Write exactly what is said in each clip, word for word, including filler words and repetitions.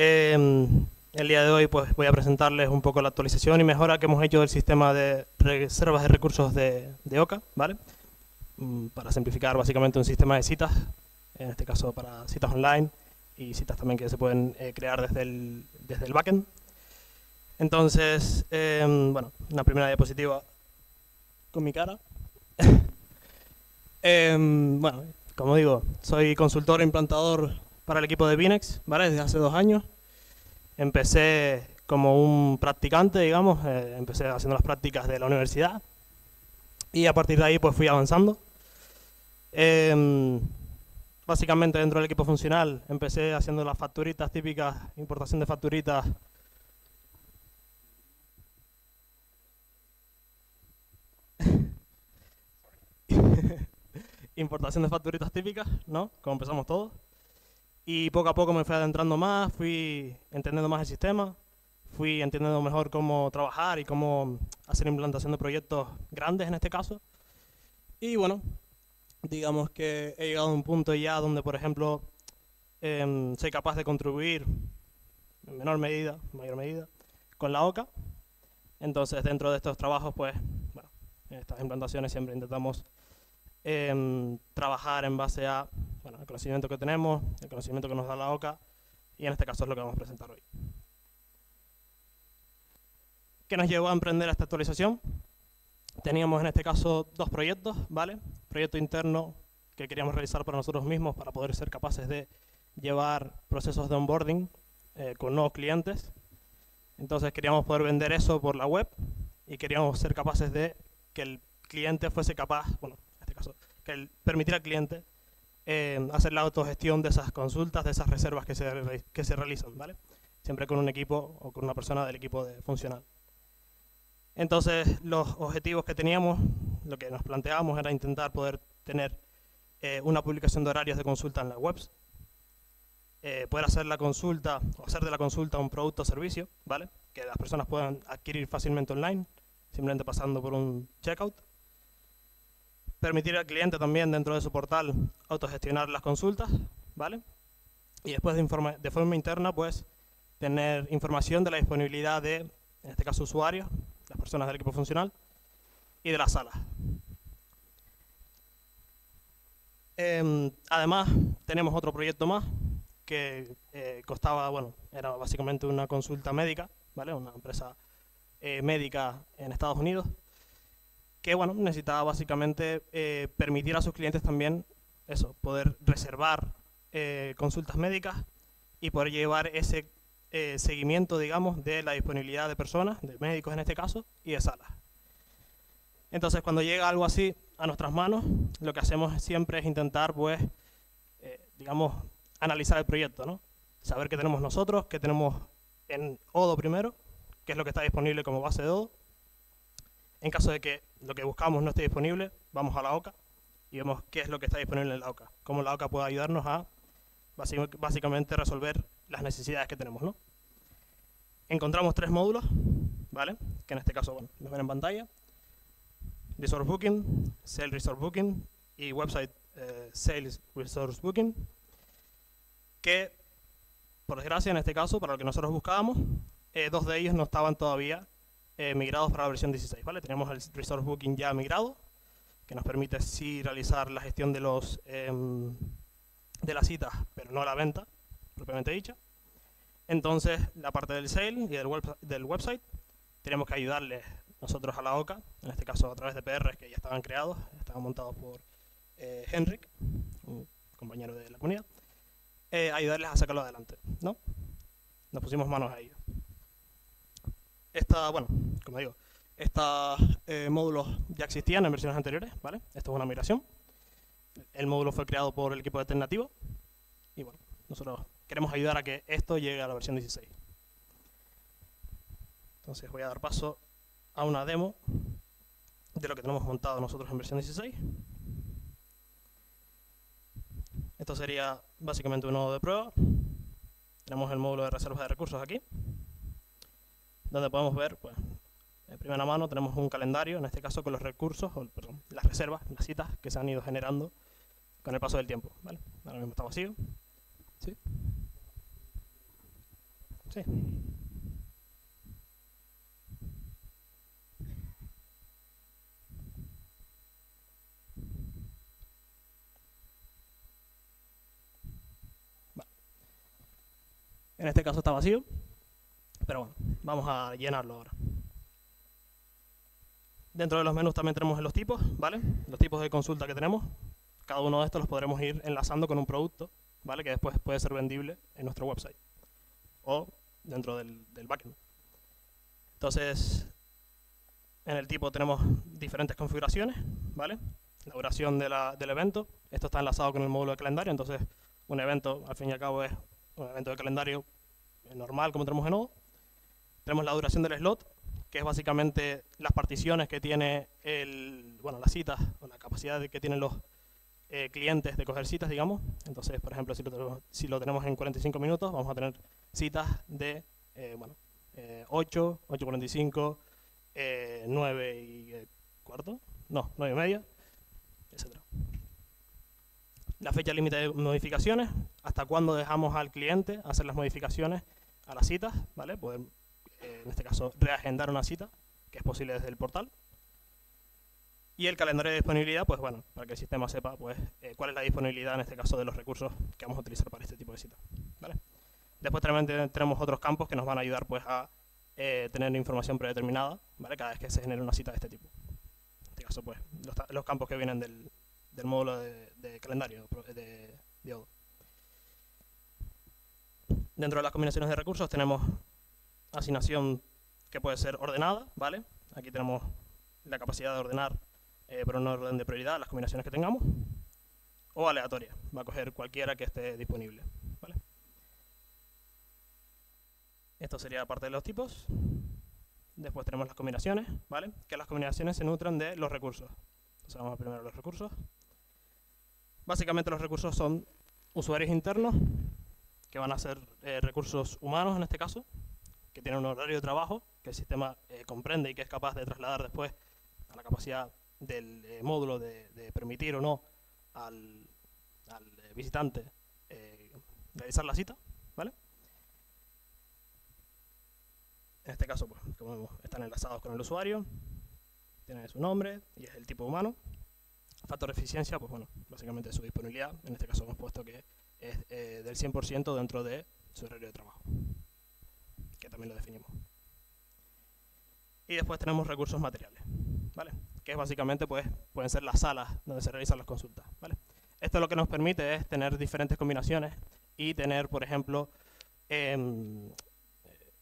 Eh, el día de hoy pues voy a presentarles un poco la actualización y mejora que hemos hecho del sistema de reservas de recursos de, de O C A, ¿vale? Para simplificar básicamente un sistema de citas, en este caso para citas online y citas también que se pueden eh, crear desde el, desde el backend. Entonces, eh, bueno, una primera diapositiva con mi cara. eh, bueno, como digo, soy consultor e implantador para el equipo de Binhex, ¿vale? Desde hace dos años. Empecé como un practicante, digamos, eh, empecé haciendo las prácticas de la universidad y a partir de ahí pues fui avanzando. Eh, básicamente dentro del equipo funcional empecé haciendo las facturitas típicas, importación de facturitas. Importación de facturitas típicas, ¿no? Como empezamos todos. Y poco a poco me fui adentrando más, fui entendiendo más el sistema, fui entendiendo mejor cómo trabajar y cómo hacer implantación de proyectos grandes en este caso. Y bueno, digamos que he llegado a un punto ya donde, por ejemplo, eh, soy capaz de contribuir en menor medida, mayor medida, con la O C A. Entonces, dentro de estos trabajos, pues, bueno, en estas implantaciones siempre intentamos Eh, trabajar en base a, bueno, el conocimiento que tenemos, el conocimiento que nos da la O C A, y en este caso es lo que vamos a presentar hoy. ¿Qué nos llevó a emprender esta actualización? Teníamos en este caso dos proyectos, ¿vale? Proyecto interno que queríamos realizar para nosotros mismos para poder ser capaces de llevar procesos de onboarding eh, con nuevos clientes. Entonces queríamos poder vender eso por la web y queríamos ser capaces de que el cliente fuese capaz, bueno, que permitir al cliente eh, hacer la autogestión de esas consultas, de esas reservas que se, que se realizan, ¿vale? Siempre con un equipo o con una persona del equipo de funcional. Entonces, los objetivos que teníamos, lo que nos planteábamos era intentar poder tener eh, una publicación de horarios de consulta en la web, eh, poder hacer la consulta, o hacer de la consulta un producto o servicio, ¿vale? Que las personas puedan adquirir fácilmente online, simplemente pasando por un checkout. Permitir al cliente también dentro de su portal autogestionar las consultas, ¿vale? Y después de, informa de forma interna, pues, tener información de la disponibilidad de, en este caso, usuarios, las personas del equipo funcional y de las salas. Eh, además, tenemos otro proyecto más que eh, costaba, bueno, era básicamente una consulta médica, ¿vale? Una empresa eh, médica en Estados Unidos, que bueno, necesitaba básicamente eh, permitir a sus clientes también eso, poder reservar eh, consultas médicas y poder llevar ese eh, seguimiento, digamos, de la disponibilidad de personas, de médicos en este caso, y de salas. Entonces, cuando llega algo así a nuestras manos, lo que hacemos siempre es intentar, pues, eh, digamos, analizar el proyecto, ¿no? Saber qué tenemos nosotros, qué tenemos en Odoo primero, qué es lo que está disponible como base de Odoo. En caso de que lo que buscamos no esté disponible, vamos a la O C A y vemos qué es lo que está disponible en la O C A. Cómo la O C A puede ayudarnos a básicamente resolver las necesidades que tenemos, ¿no? Encontramos tres módulos, ¿vale? Que en este caso, bueno, los ven en pantalla. Resource Booking, Sales Resource Booking y Website eh, Sales Resource Booking. Que, por desgracia, en este caso, para lo que nosotros buscábamos, eh, dos de ellos no estaban todavía Eh, migrados para la versión dieciséis, ¿vale? Tenemos el Resource Booking ya migrado, que nos permite sí realizar la gestión de los eh, de las citas, pero no la venta, propiamente dicha. Entonces, la parte del sale y del, web, del website, tenemos que ayudarles nosotros a la O C A, en este caso a través de P Rs que ya estaban creados, estaban montados por eh, Henrik, un compañero de la comunidad, eh, ayudarles a sacarlo adelante, ¿no? Nos pusimos manos a ello. Esta, bueno, como digo, estos eh, módulos ya existían en versiones anteriores, ¿vale? Esto es una migración. El módulo fue creado por el equipo de alternativo y, bueno, nosotros queremos ayudar a que esto llegue a la versión dieciséis. Entonces voy a dar paso a una demo de lo que tenemos montado nosotros en versión dieciséis. Esto sería básicamente un nodo de prueba. Tenemos el módulo de reservas de recursos aquí, donde podemos ver, pues, en primera mano tenemos un calendario, en este caso con los recursos, o, perdón, las reservas, las citas que se han ido generando con el paso del tiempo, ¿vale? Ahora mismo está vacío, ¿sí? V catorce. Vale. En este caso está vacío, pero bueno, vamos a llenarlo ahora. Dentro de los menús también tenemos los tipos, ¿vale? Los tipos de consulta que tenemos. Cada uno de estos los podremos ir enlazando con un producto, ¿vale? Que después puede ser vendible en nuestro website o dentro del, del backend. Entonces, en el tipo tenemos diferentes configuraciones, ¿vale? La duración de la, del evento. Esto está enlazado con el módulo de calendario. Entonces, un evento, al fin y al cabo, es un evento de calendario normal, como tenemos en Odoo. Tenemos la duración del slot, que es básicamente las particiones que tiene el, bueno, las citas, o la capacidad que tienen los eh, clientes de coger citas, digamos. Entonces, por ejemplo, si lo tenemos, si lo tenemos en cuarenta y cinco minutos, vamos a tener citas de eh, bueno, eh, ocho, ocho cuarenta y cinco, eh, nueve y cuarto, no, nueve y media, etcétera. La fecha límite de modificaciones, hasta cuándo dejamos al cliente hacer las modificaciones a las citas, ¿vale? Podemos, en este caso, reagendar una cita, que es posible desde el portal. Y el calendario de disponibilidad, pues bueno, para que el sistema sepa pues eh, cuál es la disponibilidad, en este caso, de los recursos que vamos a utilizar para este tipo de citas, ¿vale? Después también tenemos otros campos que nos van a ayudar pues a eh, tener información predeterminada, ¿vale? Cada vez que se genere una cita de este tipo. En este caso, pues, los, los campos que vienen del, del módulo de, de calendario de, de Odoo. Dentro de las combinaciones de recursos tenemos asignación que puede ser ordenada, ¿vale? Aquí tenemos la capacidad de ordenar eh, por un orden de prioridad las combinaciones que tengamos, o aleatoria, va a coger cualquiera que esté disponible, ¿vale? Esto sería parte de los tipos. Después tenemos las combinaciones, ¿vale? Que las combinaciones se nutran de los recursos. Entonces vamos a primero los recursos. Básicamente los recursos son usuarios internos, que van a ser eh, recursos humanos en este caso, que tiene un horario de trabajo que el sistema eh, comprende y que es capaz de trasladar después a la capacidad del eh, módulo de, de permitir o no al, al visitante eh, realizar la cita, ¿vale? En este caso, pues, como vemos, están enlazados con el usuario, tienen su nombre y es el tipo humano. Factor de eficiencia, pues bueno, básicamente su disponibilidad. En este caso hemos puesto que es eh, del cien por ciento dentro de su horario de trabajo, que también lo definimos. Y después tenemos recursos materiales, ¿vale? Que es básicamente, pues, pueden ser las salas donde se realizan las consultas, ¿vale? Esto lo que nos permite es tener diferentes combinaciones y tener, por ejemplo, eh,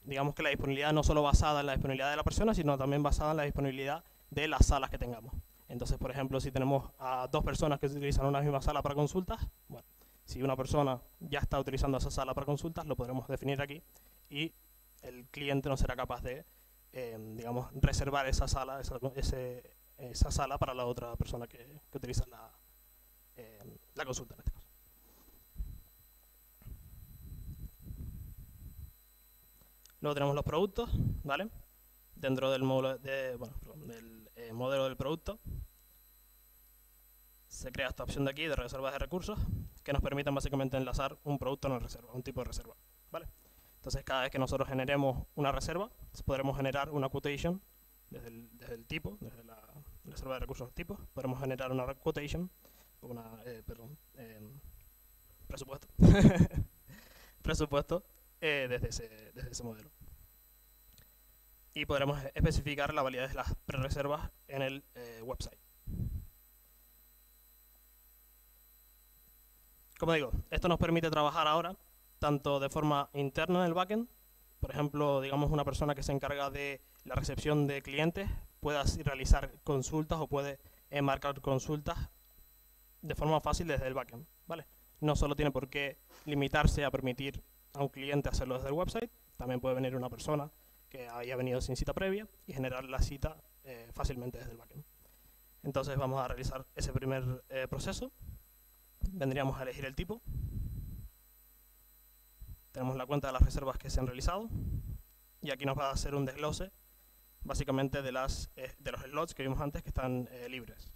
digamos que la disponibilidad no solo basada en la disponibilidad de la persona, sino también basada en la disponibilidad de las salas que tengamos. Entonces, por ejemplo, si tenemos a dos personas que utilizan una misma sala para consultas, bueno, si una persona ya está utilizando esa sala para consultas, lo podremos definir aquí y el cliente no será capaz de, eh, digamos, reservar esa sala, esa, ese, esa sala para la otra persona que, que utiliza la, eh, la consulta en este caso. Luego tenemos los productos, ¿vale? Dentro del módulo de, bueno, del eh, modelo del producto se crea esta opción de aquí de reservas de recursos que nos permiten básicamente enlazar un producto a una reserva, un tipo de reserva, ¿vale? Entonces, cada vez que nosotros generemos una reserva, podremos generar una quotation desde el, desde el tipo, desde la reserva de recursos tipos, podremos generar una quotation, una, eh, perdón, eh, presupuesto, presupuesto eh, desde, ese, desde ese modelo. Y podremos especificar la validez de las prerreservas en el eh, website. Como digo, esto nos permite trabajar ahora tanto de forma interna en el backend, por ejemplo, digamos una persona que se encarga de la recepción de clientes pueda realizar consultas o puede enmarcar consultas de forma fácil desde el backend, ¿vale? No solo tiene por qué limitarse a permitir a un cliente hacerlo desde el website, también puede venir una persona que haya venido sin cita previa y generar la cita eh, fácilmente desde el backend. Entonces vamos a realizar ese primer eh, proceso, vendríamos a elegir el tipo. Tenemos la cuenta de las reservas que se han realizado y aquí nos va a hacer un desglose básicamente de, las, eh, de los slots que vimos antes que están eh, libres.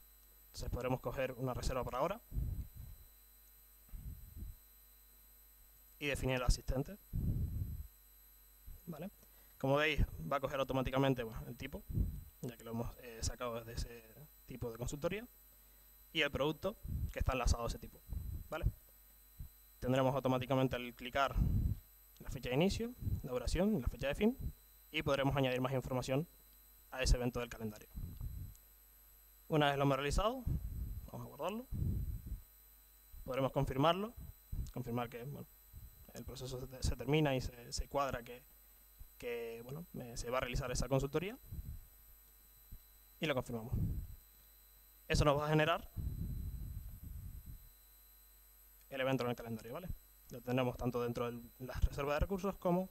Entonces podremos coger una reserva por ahora y definir el asistente. ¿vale? Como veis, va a coger automáticamente bueno, el tipo, ya que lo hemos eh, sacado desde ese tipo de consultoría, y el producto que está enlazado a ese tipo, ¿vale? Tendremos automáticamente al clicar la fecha de inicio, la duración y la fecha de fin, y podremos añadir más información a ese evento del calendario. Una vez lo hemos realizado, vamos a guardarlo, podremos confirmarlo, confirmar que bueno, el proceso se termina y se, se cuadra que que bueno, se va a realizar esa consultoría y lo confirmamos. Eso nos va a generar el evento en el calendario, ¿vale? Lo tendremos tanto dentro de las reservas de recursos como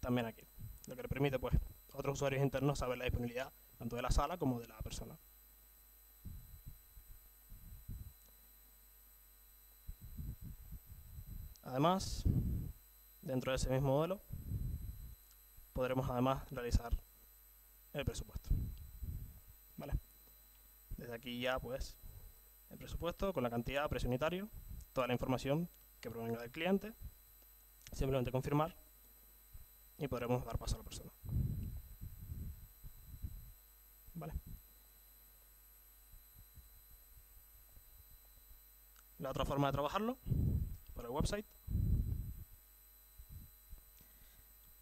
también aquí, lo que le permite pues a otros usuarios internos saber la disponibilidad tanto de la sala como de la persona. Además, dentro de ese mismo modelo podremos además realizar el presupuesto, ¿vale? Desde aquí ya pues el presupuesto con la cantidad, precio unitario, toda la información que provenga del cliente, simplemente confirmar y podremos dar paso a la persona, ¿vale? La otra forma de trabajarlo por el website.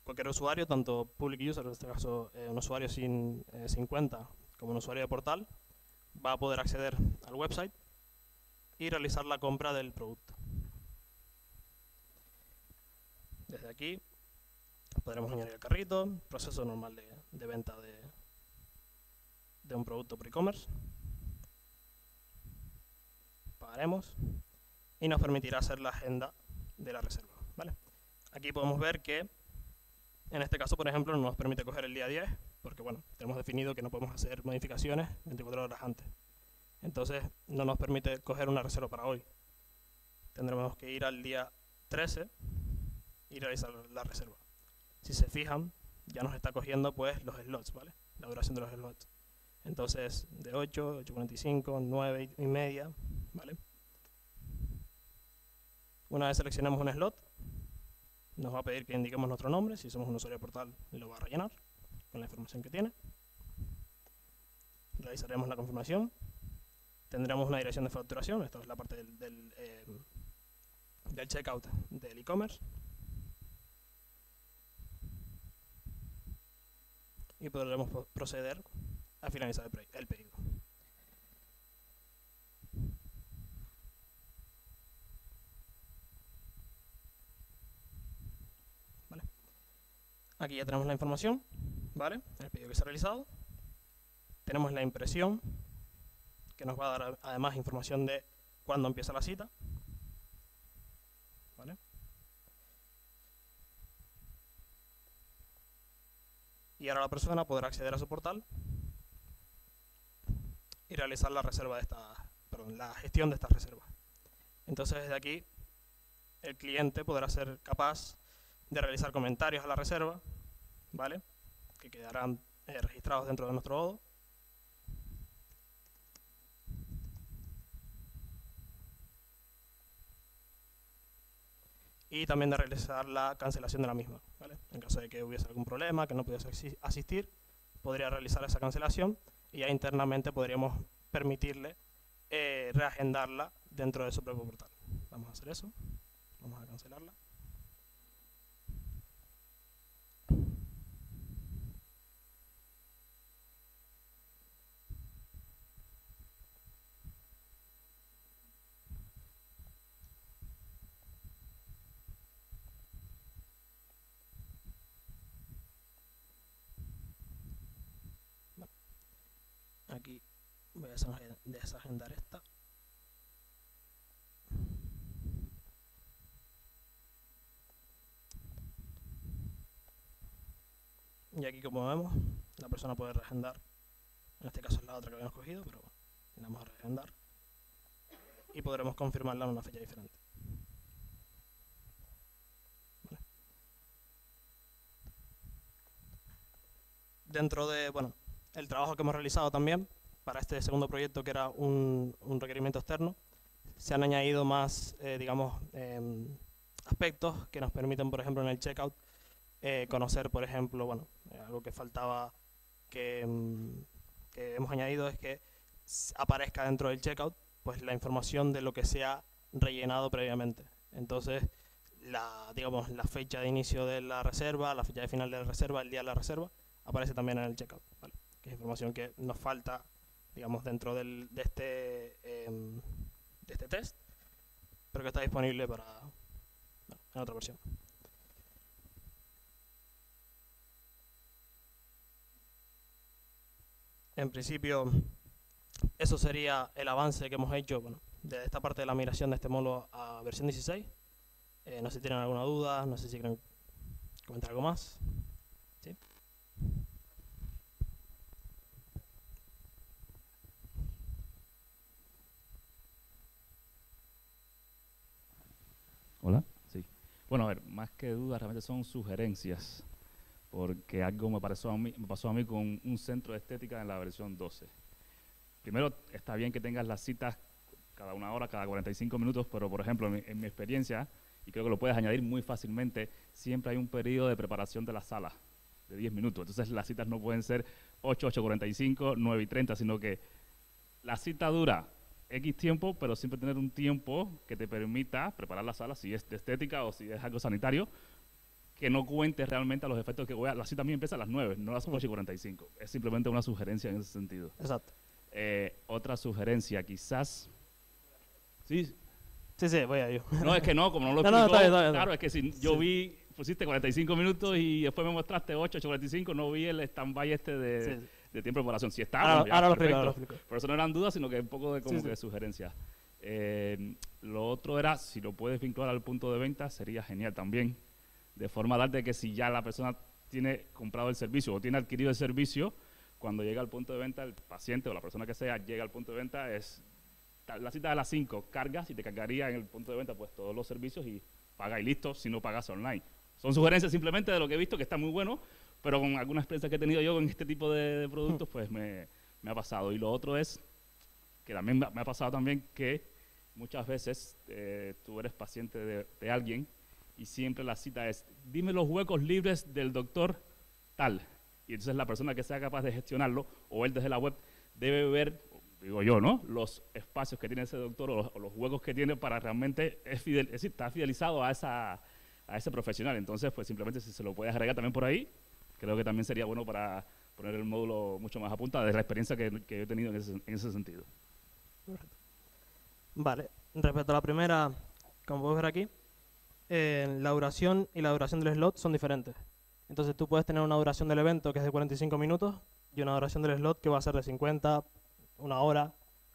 Cualquier usuario, tanto public user, en este caso eh, un usuario sin, eh, sin cuenta, como un usuario de portal, va a poder acceder al website y realizar la compra del producto. Desde aquí podremos añadir el carrito, proceso normal de, de venta de, de un producto por e-commerce. Pagaremos y nos permitirá hacer la agenda de la reserva, ¿vale? Aquí podemos ver que en este caso, por ejemplo, no nos permite coger el día diez, porque bueno, tenemos definido que no podemos hacer modificaciones veinticuatro horas antes. Entonces, no nos permite coger una reserva para hoy. Tendremos que ir al día trece y realizar la reserva. Si se fijan, ya nos está cogiendo pues los slots, ¿vale? La duración de los slots. Entonces, de ocho, ocho cuarenta y cinco, nueve y media, ¿vale? Una vez seleccionamos un slot, nos va a pedir que indiquemos nuestro nombre. Si somos un usuario de portal, lo va a rellenar con la información que tiene. Realizaremos la confirmación. Tendremos una dirección de facturación. Esta es la parte del, del, eh, del checkout del e-commerce. Y podremos proceder a finalizar el pedido. Aquí ya tenemos la información, ¿vale? El pedido que se ha realizado. Tenemos la impresión, que nos va a dar además información de cuándo empieza la cita, ¿vale? Y ahora la persona podrá acceder a su portal y realizar la reserva de esta, perdón, la gestión de estas reservas. Entonces desde aquí el cliente podrá ser capaz de realizar comentarios a la reserva, ¿vale? Que quedarán eh, registrados dentro de nuestro Odoo. Y también de realizar la cancelación de la misma, ¿vale? En caso de que hubiese algún problema, que no pudiese asistir, podría realizar esa cancelación y ya internamente podríamos permitirle eh, reagendarla dentro de su propio portal. Vamos a hacer eso. Vamos a cancelarla. Aquí voy a desagendar esta. Y aquí, como vemos, la persona puede reagendar. En este caso es la otra que habíamos cogido, pero bueno, la vamos a reagendar. Y podremos confirmarla en una fecha diferente. Vale. Dentro de, bueno, el trabajo que hemos realizado también para este segundo proyecto, que era un, un requerimiento externo, se han añadido más, eh, digamos, eh, aspectos que nos permiten, por ejemplo, en el checkout, eh, conocer, por ejemplo, bueno, eh, algo que faltaba que, que hemos añadido es que aparezca dentro del checkout pues la información de lo que se ha rellenado previamente. Entonces, la, digamos, la fecha de inicio de la reserva, la fecha de final de la reserva, el día de la reserva, aparece también en el checkout, ¿vale? Que es información que nos falta, digamos, dentro del, de, este, eh, de este test, pero que está disponible para, bueno, en otra versión. En principio, eso sería el avance que hemos hecho, bueno, de esta parte de la migración de este módulo a versión dieciséis. Eh, no sé si tienen alguna duda, no sé si quieren comentar algo más. ¿Sí? Hola, sí. Bueno, a ver, más que dudas, realmente son sugerencias, porque algo me pasó a mí, me pasó a mí con un centro de estética en la versión doce. Primero, está bien que tengas las citas cada una hora, cada cuarenta y cinco minutos, pero, por ejemplo, en mi, en mi experiencia, y creo que lo puedes añadir muy fácilmente, siempre hay un periodo de preparación de la sala de diez minutos. Entonces, las citas no pueden ser ocho, ocho cuarenta y cinco, nueve y treinta, sino que la cita dura X tiempo, pero siempre tener un tiempo que te permita preparar la sala, si es de estética o si es algo sanitario, que no cuentes realmente a los efectos que voy a... La cita a mí empieza a las nueve, no a las ocho cuarenta y cinco. Es simplemente una sugerencia en ese sentido. Exacto. Eh, otra sugerencia, quizás... Sí, sí, sí, voy a yo. No, es que no, como no lo explicó, no, no, está bien, está bien, claro, es que si yo sí vi, pusiste cuarenta y cinco minutos y después me mostraste ocho, ocho cuarenta y cinco, no vi el stand-by este de, sí, sí, de tiempo de preparación. Si está, ahora, ya, ahora perfecto, lo explico. Pero eso no eran dudas, sino que un poco de, como sí, que sí, de sugerencias. Eh, lo otro era, si lo puedes vincular al punto de venta, sería genial también, de forma tal de que si ya la persona tiene comprado el servicio o tiene adquirido el servicio, cuando llega al punto de venta, el paciente o la persona que sea llega al punto de venta, es... la cita de las cinco, cargas y te cargaría en el punto de venta pues todos los servicios y paga y listo, si no pagas online. Son sugerencias simplemente de lo que he visto, que está muy bueno, pero con algunas experiencias que he tenido yo con este tipo de, de productos, pues me, me ha pasado. Y lo otro es, que también me ha pasado también, que muchas veces eh, tú eres paciente de, de alguien y siempre la cita es, dime los huecos libres del doctor tal. Y entonces la persona que sea capaz de gestionarlo, o él desde la web, debe ver, digo yo, ¿no?, los espacios que tiene ese doctor o los, o los huecos que tiene para realmente es fidel, es decir, estar fidelizado a, esa, a ese profesional. Entonces, pues simplemente si se lo puedes agregar también por ahí, creo que también sería bueno para poner el módulo mucho más a punta de la experiencia que, que he tenido en ese, en ese sentido. Vale. Respecto a la primera, como puedes ver aquí, eh, la duración y la duración del slot son diferentes. Entonces, tú puedes tener una duración del evento que es de cuarenta y cinco minutos y una duración del slot que va a ser de cincuenta, una hora,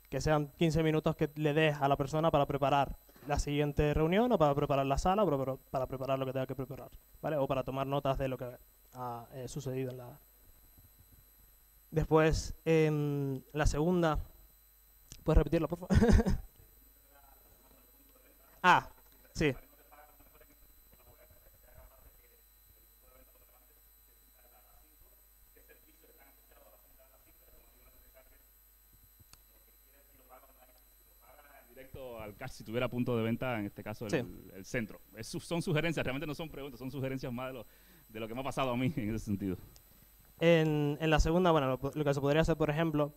que sean quince minutos que le des a la persona para preparar la siguiente reunión o para preparar la sala o para preparar lo que tenga que preparar, ¿vale? O para tomar notas de lo que ha eh, sucedido en la... Después, eh, la segunda... ¿Puedes repetirla, por favor? Ah, sí. Al cash si tuviera punto de venta, en este caso el, sí, el centro. Es, son sugerencias, realmente no son preguntas, son sugerencias más de lo, de lo que me ha pasado a mí en ese sentido. En, en la segunda, bueno, lo, lo que se podría hacer, por ejemplo,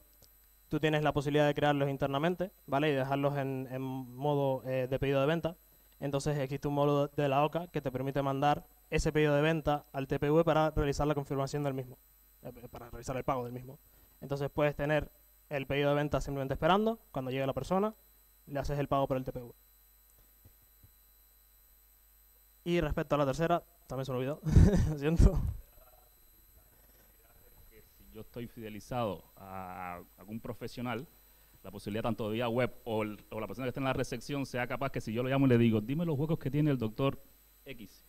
tú tienes la posibilidad de crearlos internamente, ¿vale? Y dejarlos en, en modo eh, de pedido de venta. Entonces existe un módulo de la O C A que te permite mandar ese pedido de venta al T P V para realizar la confirmación del mismo, eh, para realizar el pago del mismo. Entonces puedes tener el pedido de venta simplemente esperando, cuando llegue la persona, le haces el pago por el T P V. Y respecto a la tercera, también se me olvidó, lo siento. Si yo estoy fidelizado a algún profesional, la posibilidad tanto de vía web o, el, o la persona que está en la recepción sea capaz que si yo lo llamo y le digo, dime los huecos que tiene el doctor X,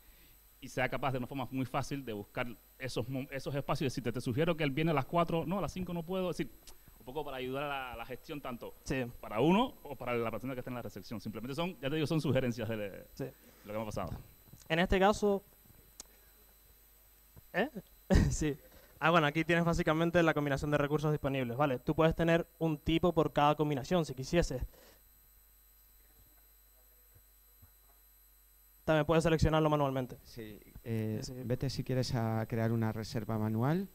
y sea capaz de una forma muy fácil de buscar esos, esos espacios, decirte, te sugiero que él viene a las cuatro, no, a las cinco no puedo, decir... poco para ayudar a la, a la gestión tanto sí, para uno o para la persona que está en la recepción. Simplemente son, ya te digo, son sugerencias de, le, sí, de lo que me ha pasado. En este caso, ¿eh? Sí. Ah, bueno, aquí tienes básicamente la combinación de recursos disponibles, ¿vale? Tú puedes tener un tipo por cada combinación, si quisieses. también puedes seleccionarlo manualmente. Sí, eh, sí, sí. Vete si quieres a crear una reserva manual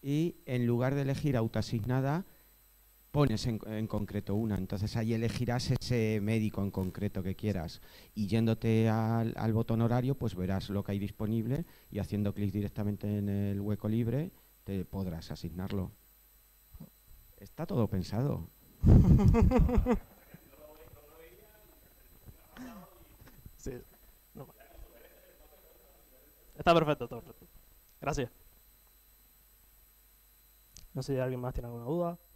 y en lugar de elegir autoasignada, pones en, en concreto una. Entonces ahí elegirás ese médico en concreto que quieras y yéndote al, al botón horario pues verás lo que hay disponible y haciendo clic directamente en el hueco libre te podrás asignarlo. Está todo pensado. Sí. No. Está perfecto, está perfecto. Gracias. No sé si alguien más tiene alguna duda.